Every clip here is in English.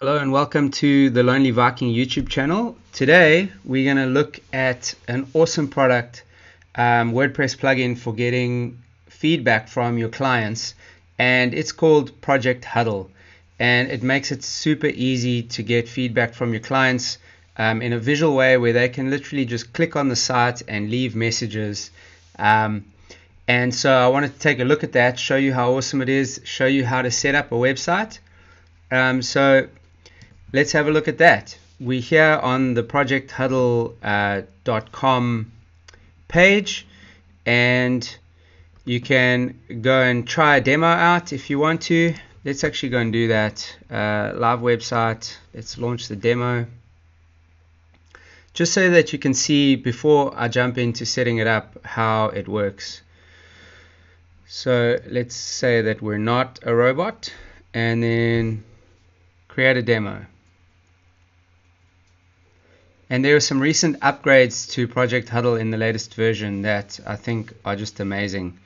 Hello and welcome to the Lonely Viking YouTube channel. Today we're going to look at an awesome product, WordPress plugin for getting feedback from your clients, and it's called Project Huddle, and it makes it super easy to get feedback from your clients in a visual way where they can literally just click on the site and leave messages. And so I wanted to take a look at that, show you how awesome it is, show you how to set up a website. So let's have a look at that. We're here on the projecthuddle.com page, and you can go and try a demo out if you want to. Let's actually go and do that. Live website, let's launch the demo. Just so that you can see, before I jump into setting it up, how it works. So let's say that we're not a robot, and then create a demo. And there are some recent upgrades to Project Huddle in the latest version that I think are just amazing.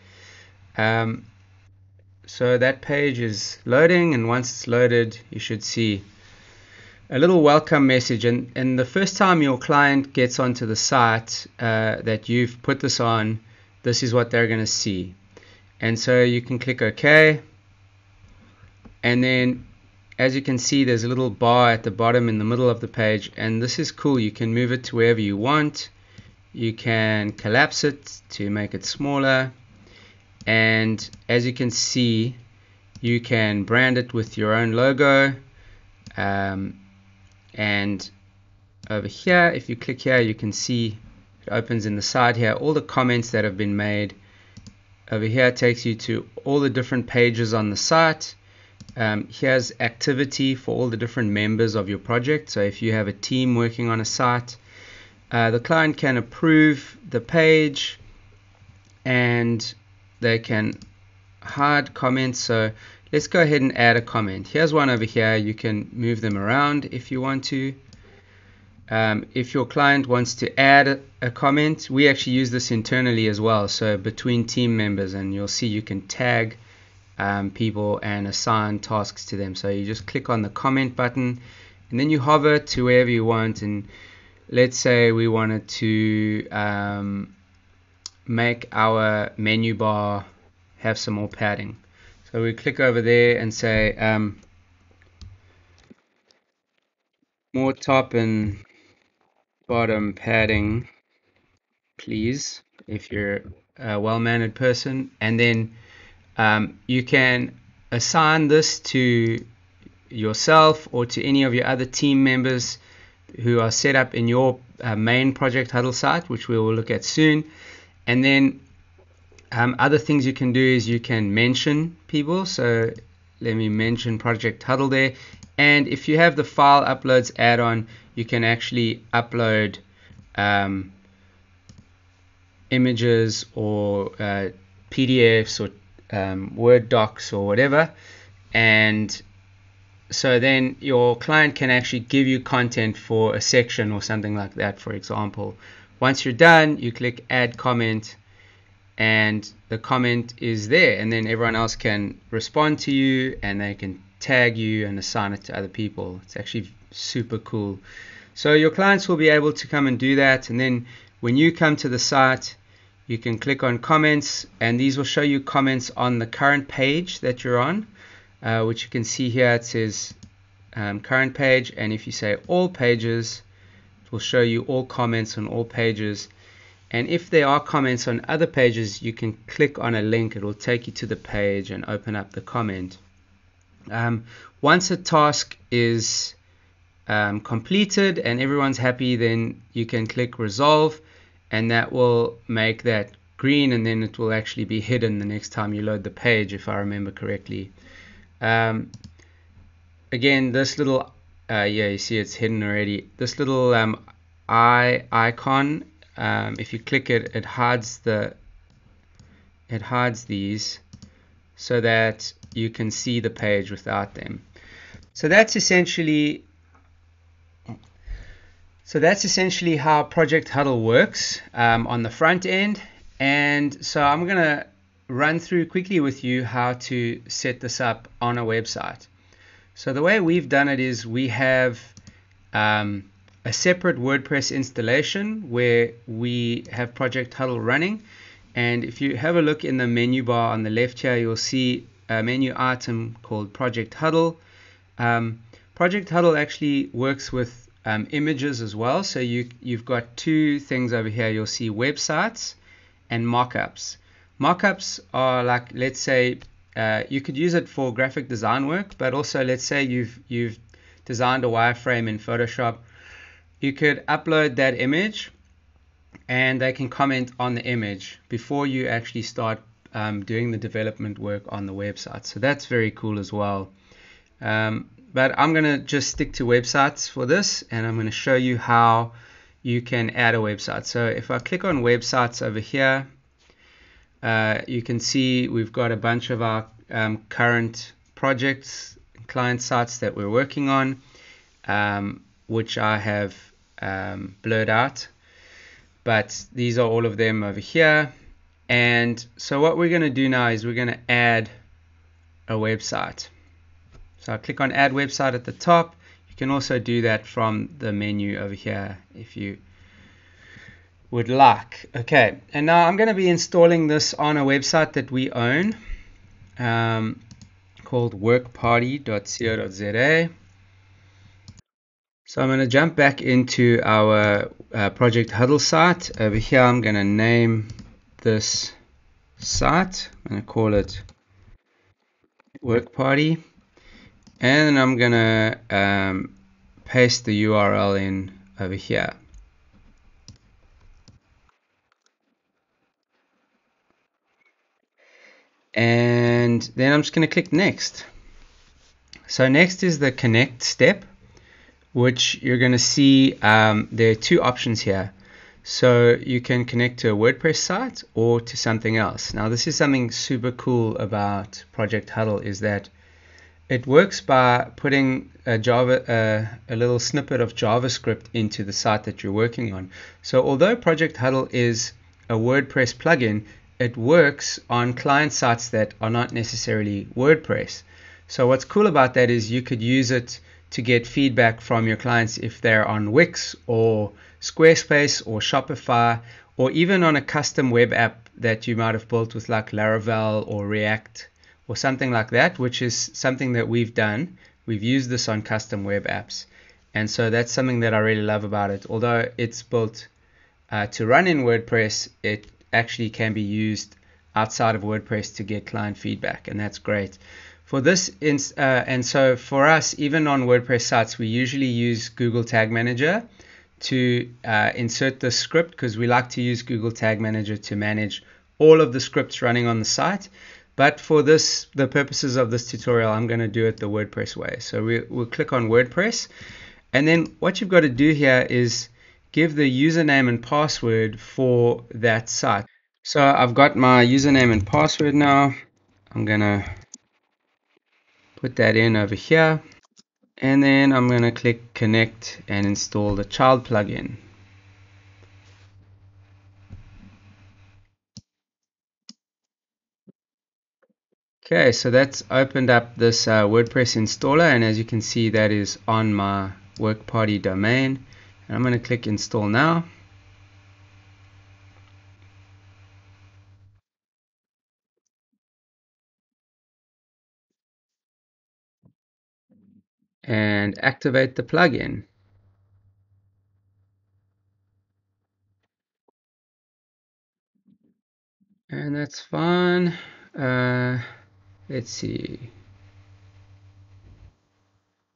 So that page is loading, and once it's loaded, you should see a little welcome message. And the first time your client gets onto the site that you've put this on, this is what they're going to see. And so you can click OK. And then, as you can see, there's a little bar at the bottom in the middle of the page, and this is cool. You can move it to wherever you want. You can collapse it to make it smaller, and as you can see, you can brand it with your own logo. And over here, if you click here, you can see it opens in the side here, all the comments that have been made. Over here, it takes you to all the different pages on the site. Here's activity for all the different members of your project. So if you have a team working on a site, the client can approve the page, and they can hide comments. So let's go ahead and add a comment. Here's one over here. You can move them around if you want to. If your client wants to add a comment, we actually use this internally as well. So between team members, and you'll see you can tag people and assign tasks to them. So you just click on the comment button, and then you hover to wherever you want. And let's say we wanted to make our menu bar have some more padding. So we click over there and say more top and bottom padding, please, if you're a well-mannered person. And then you can assign this to yourself or to any of your other team members who are set up in your main Project Huddle site, which we will look at soon. And then other things you can do is you can mention people. So let me mention Project Huddle there. And if you have the file uploads add-on, you can actually upload images or PDFs or Word docs or whatever, and so then your client can actually give you content for a section or something like that, for example. Once you're done, you click add comment, and the comment is there, and then everyone else can respond to you, and they can tag you and assign it to other people. It's actually super cool. So your clients will be able to come and do that, and then when you come to the site, you can click on comments, and these will show you comments on the current page that you're on, which you can see here. It says current page, and if you say all pages, it will show you all comments on all pages. And if there are comments on other pages, you can click on a link. It will take you to the page and open up the comment. Once a task is completed and everyone's happy, then you can click resolve, and that will make that green, and then it will actually be hidden the next time you load the page, if I remember correctly. Again, this little yeah, you see it's hidden already. This little eye icon, if you click it, it hides these so that you can see the page without them. So that's essentially how Project Huddle works on the front end. And so I'm going to run through quickly with you how to set this up on a website. So the way we've done it is we have a separate WordPress installation where we have Project Huddle running. And if you have a look in the menu bar on the left here, you'll see a menu item called Project Huddle. Project Huddle actually works with images as well. So you've got two things over here. You'll see websites and mockups. Mockups are like, let's say, you could use it for graphic design work, but also let's say you've designed a wireframe in Photoshop. You could upload that image and they can comment on the image before you actually start doing the development work on the website. So that's very cool as well. But I'm going to just stick to websites for this, and I'm going to show you how you can add a website. So if I click on websites over here, you can see we've got a bunch of our current projects, client sites that we're working on, which I have blurred out. But these are all of them over here. And so what we're going to do now is we're going to add a website. So I click on add website at the top. You can also do that from the menu over here if you would like. Okay, and now I'm going to be installing this on a website that we own called workparty.co.za. So I'm going to jump back into our Project Huddle site. Over here I'm going to name this site. I'm going to call it Work Party. And I'm going to paste the URL in over here. And then I'm just going to click next. So next is the connect step, which you're going to see there are two options here. So you can connect to a WordPress site or to something else. Now this is something super cool about Project Huddle is that it works by putting a little snippet of JavaScript into the site that you're working on. So although Project Huddle is a WordPress plugin, it works on client sites that are not necessarily WordPress. So what's cool about that is you could use it to get feedback from your clients if they're on Wix or Squarespace or Shopify, or even on a custom web app that you might have built with like Laravel or React or something like that, which is something that we've done. We've used this on custom web apps. And so that's something that I really love about it. Although it's built to run in WordPress, it actually can be used outside of WordPress to get client feedback, and that's great. For this, and so for us, even on WordPress sites, we usually use Google Tag Manager to insert the script, because we like to use Google Tag Manager to manage all of the scripts running on the site. But for this, the purposes of this tutorial, I'm going to do it the WordPress way. So we'll click on WordPress, and then what you've got to do here is give the username and password for that site. So I've got my username and password now. I'm going to put that in over here. And then I'm going to click connect and install the child plugin. Okay, so that's opened up this WordPress installer, and as you can see, that is on my WorkParty domain. And I'm going to click install now. And activate the plugin. And that's fine. Let's see.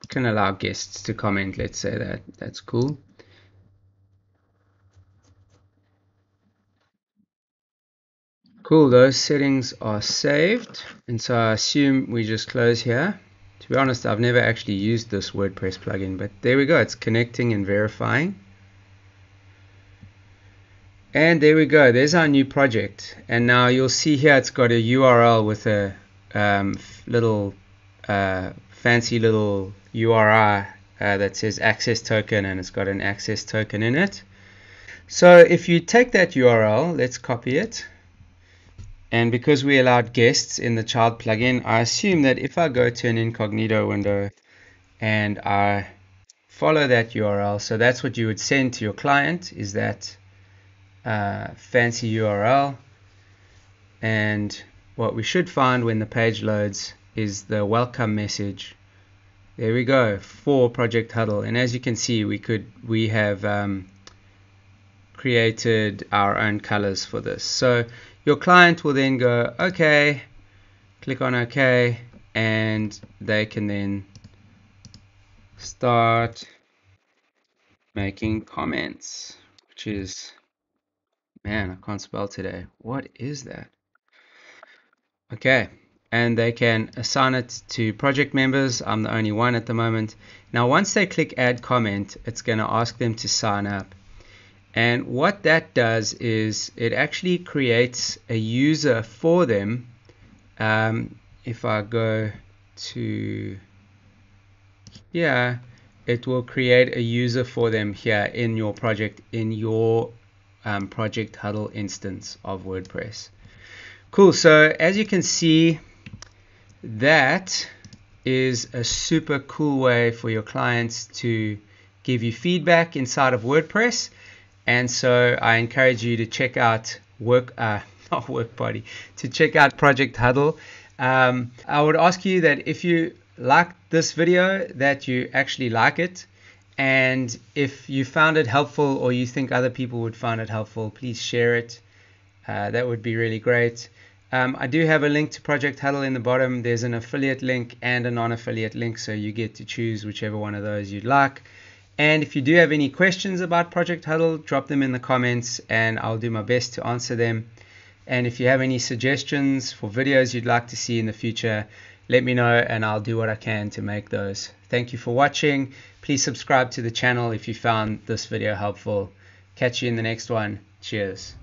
Can allow guests to comment, let's say that. That's cool. Cool, those settings are saved, and so I assume we just close here. To be honest, I've never actually used this WordPress plugin, but there we go, it's connecting and verifying. And there we go, there's our new project. And now you'll see here it's got a URL with a little fancy little URI that says access token, and it's got an access token in it. So if you take that URL, let's copy it. And because we allowed guests in the child plugin, I assume that if I go to an incognito window, and I follow that URL. So that's what you would send to your client, is that fancy URL. And what we should find when the page loads is the welcome message. There we go, for Project Huddle. And as you can see, we have created our own colors for this. So your client will then go OK, click on OK, and they can then start making comments, which is, man, I can't spell today. What is that? Okay. And they can assign it to project members. I'm the only one at the moment. Now, once they click add comment, it's going to ask them to sign up. And what that does is it actually creates a user for them. If I go to here, it will create a user for them here in your project, in your Project Huddle instance of WordPress. Cool. So as you can see, that is a super cool way for your clients to give you feedback inside of WordPress. And so I encourage you to check out check out Project Huddle. I would ask you that if you like this video, that you actually like it. And if you found it helpful, or you think other people would find it helpful, please share it. That would be really great. I do have a link to Project Huddle in the bottom. There's an affiliate link and a non-affiliate link, so you get to choose whichever one of those you'd like. And if you do have any questions about Project Huddle, drop them in the comments and I'll do my best to answer them. And if you have any suggestions for videos you'd like to see in the future, let me know and I'll do what I can to make those. Thank you for watching. Please subscribe to the channel if you found this video helpful. Catch you in the next one. Cheers.